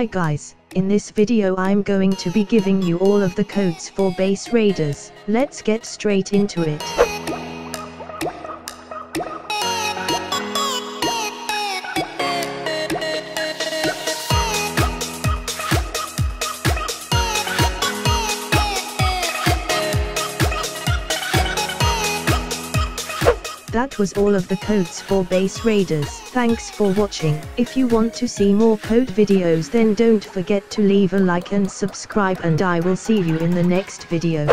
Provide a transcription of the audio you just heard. Hi guys, in this video I'm going to be giving you all of the codes for Base Raiders. Let's get straight into it. That was all of the codes for Base Raiders. Thanks for watching. If you want to see more code videos then don't forget to leave a like and subscribe, and I will see you in the next video.